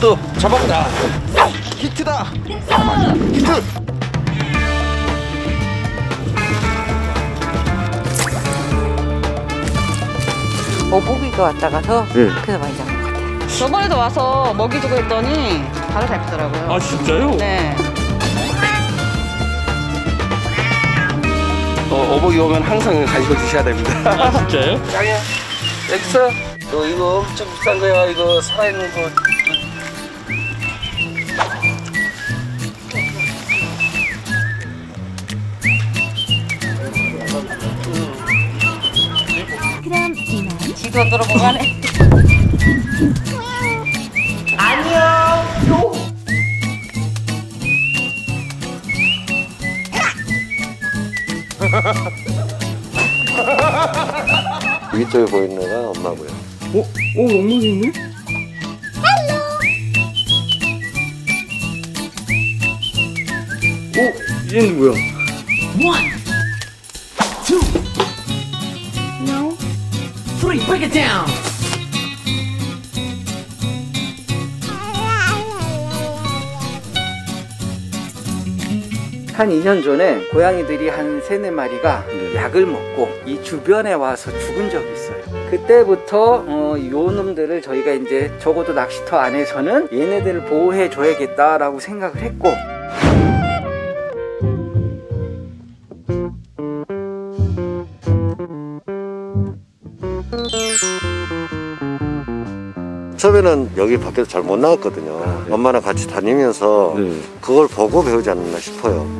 또 잡아보자. 히트다. 히트. 어복이가 왔다 가서 그래서 많이 잡은 것 같아요. 저번에도 와서 먹이 주고 했더니 바로 잡히더라고요. 아 진짜요? 네. 어복이 오면 항상 가지고 주셔야 됩니다. 아 진짜요? 장이야. 엑스. 너 이거 엄청 비싼 거야. 이거 살아있는 거. 지도 들어보가네. 안녕. 위쪽에 보이는 애가 엄마고요. 어? 엄마도 있네? 헬로. 얘는 뭐야? One, two, no. Three, break it down. 한 2년 전에 고양이들이 한 3-4마리가 약을 먹고 이 주변에 와서 죽은 적이 있어요. 그때부터 요 놈들을 저희가 이제 적어도 낚시터 안에서는 얘네들을 보호해 줘야겠다라고 생각을 했고, 처음에는 여기 밖에서 잘 못 나왔거든요. 아, 네. 엄마랑 같이 다니면서 그걸 보고 배우지 않았나 싶어요.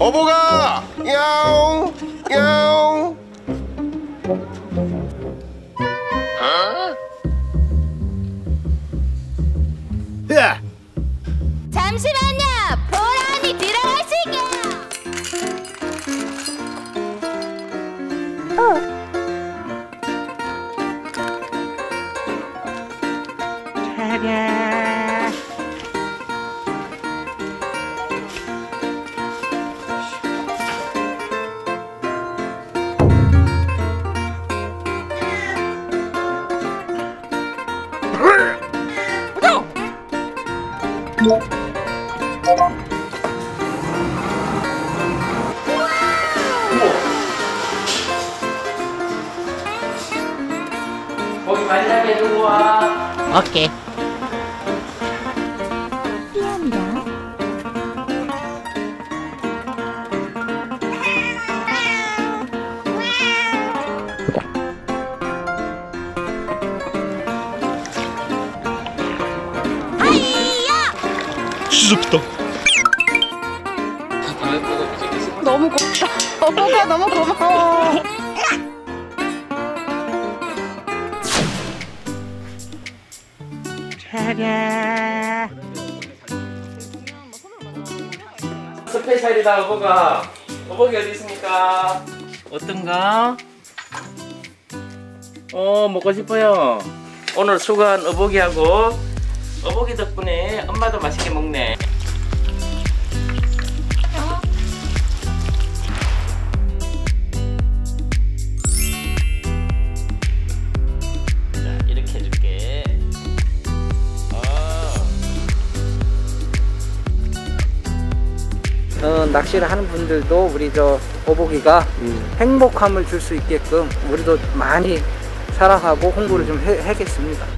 어복아! 야옹! 야옹! 야! 잠시만요! 보람이 들어가시게! 차가 거기 만나게 두고 와. 오케이. 미안합니다. 수줍다. 너무 고맙다. 어복아 너무 고마워. 차라. 스페셜이다 어복아. 어복이 어디 있습니까? 어떤가? 먹고 싶어요. 오늘 수고한 어복이하고. 어복이 덕분에 엄마도 맛있게 먹네. 자, 이렇게 해줄게. 낚시를 하는 분들도 우리 저 어복이가 행복함을 줄 수 있게끔 우리도 많이 사랑하고 홍보를 좀 해야겠습니다.